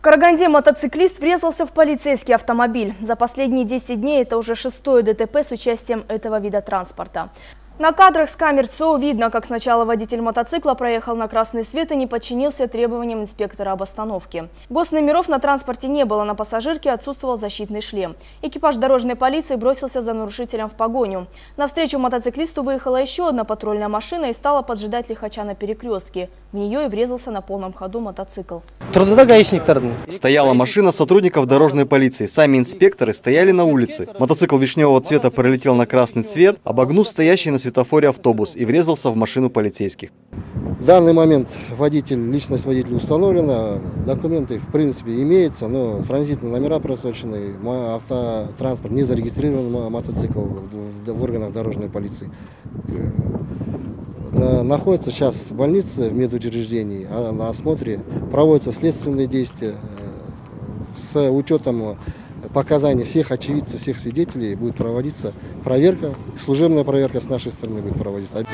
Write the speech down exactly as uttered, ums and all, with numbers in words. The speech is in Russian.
В Караганде мотоциклист врезался в полицейский автомобиль. За последние десять дней это уже шестое ДТП с участием этого вида транспорта. На кадрах с камер ЦОУ видно, как сначала водитель мотоцикла проехал на красный свет и не подчинился требованиям инспектора об остановке. Госномеров на транспорте не было, на пассажирке отсутствовал защитный шлем. Экипаж дорожной полиции бросился за нарушителем в погоню. Навстречу мотоциклисту выехала еще одна патрульная машина и стала поджидать лихача на перекрестке. В нее и врезался на полном ходу мотоцикл. Стояла машина сотрудников дорожной полиции. Сами инспекторы стояли на улице. Мотоцикл вишневого цвета пролетел на красный свет, обогнув стоящий на Taforia автобус и врезался в машину полицейских. В данный момент водитель, личность водителя установлена, документы в принципе имеются, но транзитные номера просрочены, автотранспорт не зарегистрирован, мотоцикл в органах дорожной полиции. Находится сейчас в больнице, в медучреждении, на осмотре, проводятся следственные действия с учетом показания всех очевидцев, всех свидетелей. Будет проводиться проверка, служебная проверка с нашей стороны будет проводиться.